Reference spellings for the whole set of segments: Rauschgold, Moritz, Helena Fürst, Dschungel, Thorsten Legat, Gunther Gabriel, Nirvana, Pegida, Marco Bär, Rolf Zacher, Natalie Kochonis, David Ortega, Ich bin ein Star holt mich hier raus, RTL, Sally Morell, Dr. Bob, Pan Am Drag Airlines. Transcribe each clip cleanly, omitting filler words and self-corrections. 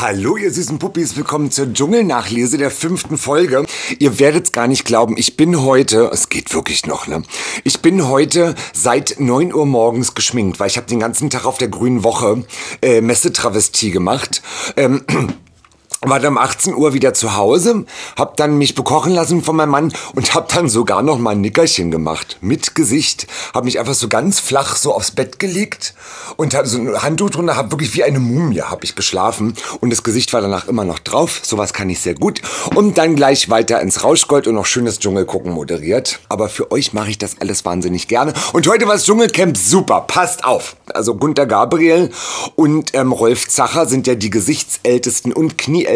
Hallo ihr süßen Puppis, willkommen zur Dschungelnachlese der 5. Folge. Ihr werdet's gar nicht glauben, ich bin heute, es geht wirklich noch, ne? Ich bin heute seit 9 Uhr morgens geschminkt, weil ich habe den ganzen Tag auf der Grünen Woche Messetravestie gemacht. War dann um 18 Uhr wieder zu Hause, hab dann mich bekochen lassen von meinem Mann und hab dann sogar noch mal ein Nickerchen gemacht. Mit Gesicht. Hab mich einfach so ganz flach so aufs Bett gelegt und hab so ein Handtuch drunter, hab wirklich wie eine Mumie hab ich geschlafen. Und das Gesicht war danach immer noch drauf. Sowas kann ich sehr gut. Und dann gleich weiter ins Rauschgold und noch schönes Dschungelgucken moderiert. Aber für euch mache ich das alles wahnsinnig gerne. Und heute war das Dschungelcamp super. Passt auf. Also Gunther Gabriel und Rolf Zacher sind ja die Gesichtsältesten und Knieältesten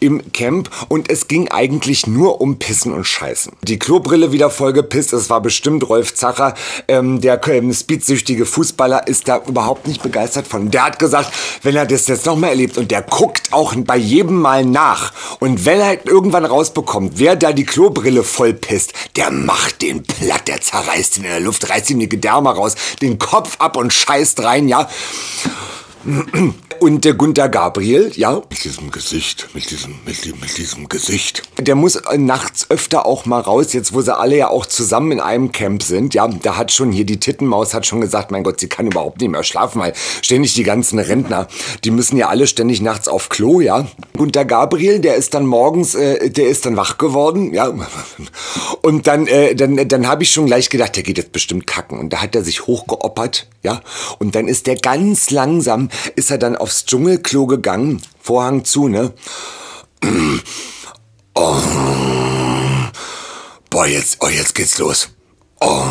im Camp und es ging eigentlich nur um Pissen und Scheißen. Die Klobrille wieder vollgepisst, es war bestimmt Rolf Zacher, der speedsüchtige Fußballer ist da überhaupt nicht begeistert von. Der hat gesagt, wenn er das jetzt nochmal erlebt und der guckt auch bei jedem Mal nach und wenn er irgendwann rausbekommt, wer da die Klobrille vollpisst, der macht den platt, der zerreißt ihn in der Luft, reißt ihm die Gedärme raus, den Kopf ab und scheißt rein, ja. Und der Gunther Gabriel, ja. Mit diesem Gesicht. Der muss nachts öfter auch mal raus, jetzt wo sie alle ja auch zusammen in einem Camp sind. Ja, da hat schon hier die Tittenmaus hat schon gesagt, mein Gott, sie kann überhaupt nicht mehr schlafen, weil ständig die ganzen Rentner, die müssen ja alle ständig nachts auf Klo, ja. Gunther Gabriel, der ist dann morgens, der ist dann wach geworden, ja. Und dann habe ich schon gleich gedacht, der geht jetzt bestimmt kacken. Und da hat er sich hochgeoppert, ja. Und dann ist der ganz langsam, ist er dann auf aufs Dschungelklo gegangen, Vorhang zu, ne? Oh. Boah, jetzt geht's los. Oh.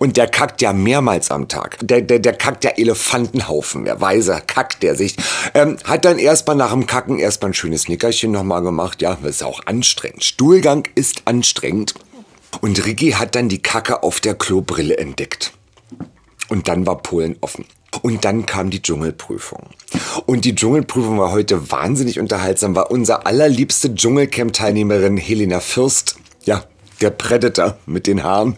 Und der kackt ja mehrmals am Tag. Der kackt ja Elefantenhaufen, der Weiser kackt der sich. Hat dann erstmal nach dem Kacken erstmal ein schönes Nickerchen nochmal gemacht. Ja, das ist auch anstrengend. Stuhlgang ist anstrengend. Und Ricky hat dann die Kacke auf der Klobrille entdeckt. Und dann war Polen offen. Und dann kam die Dschungelprüfung. Und die Dschungelprüfung war heute wahnsinnig unterhaltsam, weil unsere allerliebste Dschungelcamp-Teilnehmerin Helena Fürst, ja, der Predator mit den Haaren,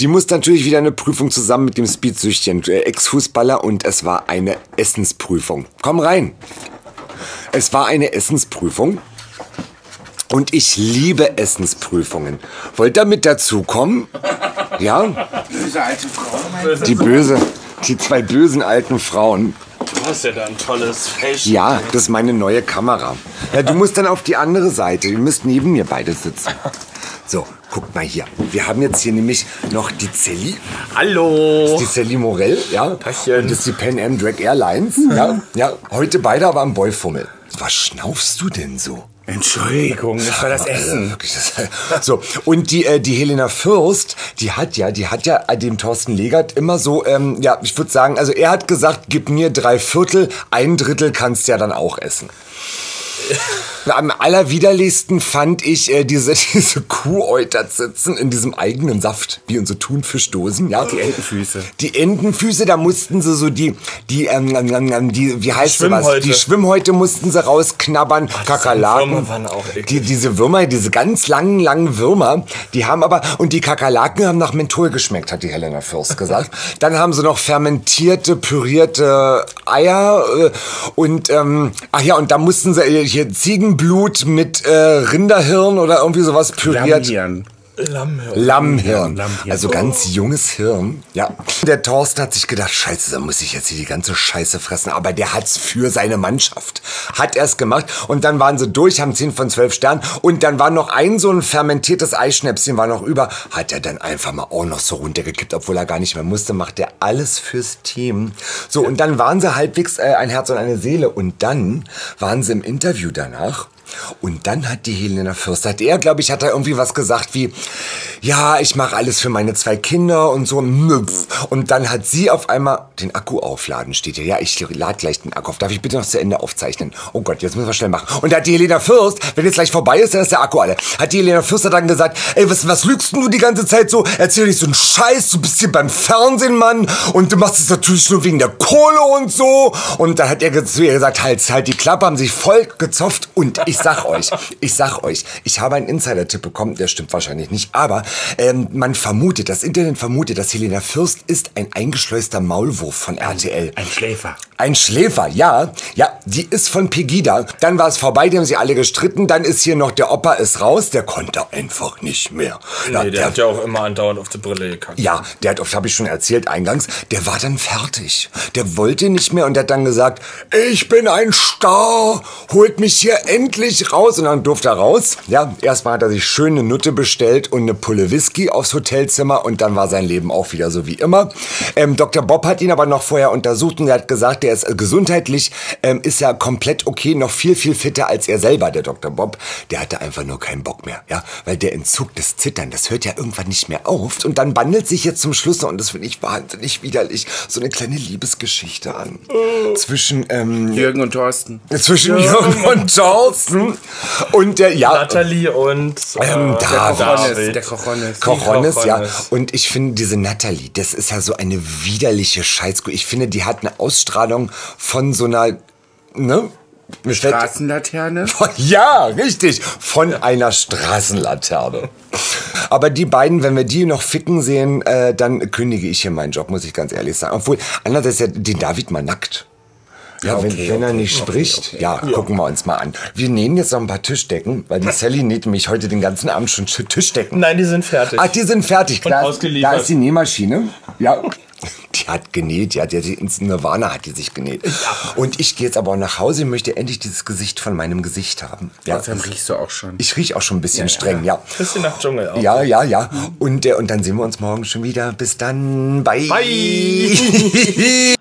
die muss natürlich wieder eine Prüfung zusammen mit dem Speedsüchtchen, Ex-Fußballer, und es war eine Essensprüfung. Komm rein! Es war eine Essensprüfung. Und ich liebe Essensprüfungen. Wollt ihr mit dazukommen? Ja? Die böse alte Frau. Die böse. Die zwei bösen alten Frauen. Du hast ja da ein tolles Fashion. Ja, das ist meine neue Kamera. Ja, du musst dann auf die andere Seite. Ihr müsst neben mir beide sitzen. So, guckt mal hier. Wir haben jetzt hier nämlich noch die Sally. Hallo. Das ist die Sally Morell, ja. Tachchen. Und das ist die Pan Am Drag Airlines. Mhm. Ja, ja. Heute beide aber am Bollfummel. Was schnaufst du denn so? Entschuldigung, das war das Essen. So, und die Helena Fürst, die hat ja dem Thorsten Legat immer so, ja, ich würde sagen, also er hat gesagt, gib mir 3/4, 1/3 kannst ja dann auch essen. Am allerwiderlichsten fand ich diese Kuhäutert sitzen in diesem eigenen Saft, wie in so Thunfischdosen. Ja? Die Entenfüße. Die Entenfüße, da mussten sie so die wie heißt das? Die Schwimmhäute mussten sie rausknabbern. Ach, Kakerlaken. Würmer waren auch diese Würmer, diese ganz langen Würmer, die haben aber, und die Kakerlaken haben nach Menthol geschmeckt, hat die Helena Fürst gesagt. Dann haben sie noch fermentierte, pürierte Eier und, ach ja, und da mussten sie hier Ziegenblut mit Rinderhirn oder irgendwie sowas püriert. Lammhirn. Also ganz junges Hirn. Ja. Der Thorsten hat sich gedacht, scheiße, da muss ich jetzt hier die ganze Scheiße fressen. Aber der hat's für seine Mannschaft. Hat er's gemacht. Und dann waren sie durch, haben 10 von 12 Sternen. Und dann war noch so ein fermentiertes Eischnäpschen war noch über. Hat er dann einfach mal auch noch so runtergekippt, obwohl er gar nicht mehr musste. Macht er alles fürs Team. So, und dann waren sie halbwegs ein Herz und eine Seele. Und dann waren sie im Interview danach. Und dann hat die Helena Fürst, hat er irgendwie was gesagt wie, ja, ich mache alles für meine 2 Kinder und so. Und dann hat sie auf einmal den Akku aufladen, steht hier. Ja, ich lade gleich den Akku auf. Darf ich bitte noch zu Ende aufzeichnen? Oh Gott, jetzt müssen wir schnell machen. Und da hat die Helena Fürst, wenn jetzt gleich vorbei ist, dann ist der Akku alle. Hat die Helena Fürst dann gesagt, ey, was lügst du die ganze Zeit so? Erzähl dich so einen Scheiß, du bist hier beim Fernsehen, Mann. Und du machst es natürlich nur wegen der Kohle und so. Und dann hat er zu ihr gesagt, halt die Klappe, haben sich voll gezopft. Und ich sag euch, ich habe einen Insider-Tipp bekommen, der stimmt wahrscheinlich nicht, aber Man vermutet, das Internet vermutet, dass Helena Fürst ist ein eingeschleuster Maulwurf von RTL. Ein Schläfer. Ein Schläfer, ja. Ja, die ist von Pegida. Dann war es vorbei, die haben sie alle gestritten. Dann ist hier noch der Opa ist raus, der konnte einfach nicht mehr. Nee, ja, der hat ja auch immer andauernd auf die Brille gekackt. Ja, der hat oft, habe ich schon erzählt eingangs, der war dann fertig. Der wollte nicht mehr und der hat dann gesagt, ich bin ein Star, holt mich hier endlich raus. Und dann durfte er raus. Ja, erstmal hat er sich schön eine Nutte bestellt und eine Pulle Whisky aufs Hotelzimmer und dann war sein Leben auch wieder so wie immer. Dr. Bob hat ihn aber noch vorher untersucht und er hat gesagt, der ist gesundheitlich, ist ja komplett okay, noch viel, viel fitter als er selber, der Dr. Bob. Der hatte einfach nur keinen Bock mehr, ja, weil der Entzug, das Zittern, das hört ja irgendwann nicht mehr auf und dann wandelt sich jetzt zum Schluss noch, und das finde ich wahnsinnig widerlich, so eine kleine Liebesgeschichte an. Zwischen, Jürgen und Thorsten. Zwischen Jürgen und Thorsten und der, ja. Natalie und der Kochonis. Kochonis, ja. Und ich finde, diese Natalie, das ist ja so eine widerliche Scheißkuh. Ich finde, die hat eine Ausstrahlung von so einer, ne? Straßenlaterne? Ja, richtig. Von einer Straßenlaterne. Aber die beiden, wenn wir die noch ficken sehen, dann kündige ich hier meinen Job, muss ich ganz ehrlich sagen. Obwohl, andererseits ist ja den David mal nackt. Ja, ja, wenn er nicht spricht, ja, gucken wir uns mal an. Wir nähen jetzt noch ein paar Tischdecken, weil die Sally näht mich heute den ganzen Abend schon Tischdecken. Nein, die sind fertig. Ach, die sind fertig, klar. Und ausgeliefert. Da ist die Nähmaschine. Ja. Die hat genäht, ja, die ins Nirvana hat die sich genäht. Ja. Und ich gehe jetzt aber auch nach Hause, ich möchte endlich dieses Gesicht von meinem Gesicht haben. Ja, dann riechst du auch schon. Ich riech auch schon ein bisschen streng, ja. Bisschen nach Dschungel auch. Ja, ja, ja. Und dann sehen wir uns morgen schon wieder. Bis dann. Bye. Bye.